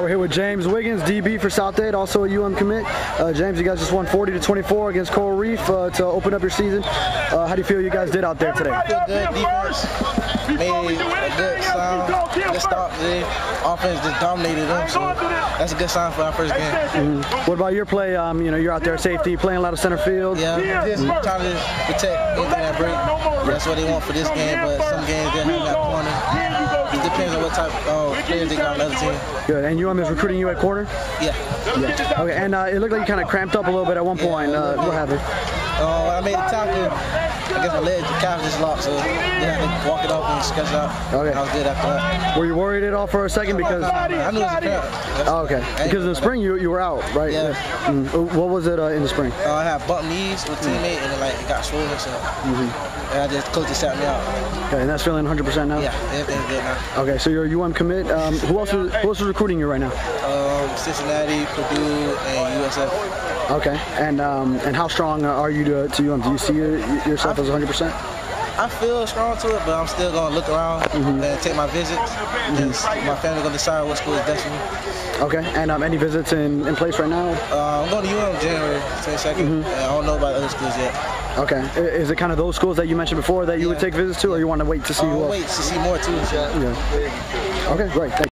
We're here with James Wiggins, DB for South Dade, also a UM commit. James, you guys just won 40-24 against Coral Reef to open up your season. How do you feel you guys did out there today? Good defense, made a good sound, good stop there. Offense just dominated them, so that's a good sign for our first game. Mm-hmm. What about your play? You know, you're out there safety, playing a lot of center field. Yeah, just trying to protect that break. That's what they want for this game, but some games they have that corner. It depends on what type of players they got on the other team. Good. And UM is recruiting you at corner? Yeah. Okay, and it looked like you kind of cramped up a little bit at one point. What happened? When I made the tackle, I guess my leg, the calf just locked, so I had to walk it off and stretch it out. Okay. And I was good after that. Were you worried at all for a second? Because I knew it was a cramp. Oh, okay. Because in the spring, you were out, right? Yeah. What was it in the spring? I had bumped knees with a teammate, and it got swollen, so and I just coached it, sat me out. Okay, and that's feeling 100% now? Yeah, everything's good now. Okay, so you're a UM commit. Who else is recruiting you right now? Cincinnati, Purdue, and USF. Okay, and how strong are you to UM? Do you see yourself as 100%? I feel strong to it, but I'm still going to look around and take my visits. My family going to decide what school is best for me. Okay, and any visits in place right now? I'm going to UM January 22nd. I don't know about other schools yet. Okay, is it kind of those schools that you mentioned before that you would take visits to, or you want to wait to see who else? Wait to see more too. Yeah. Okay, great. Thank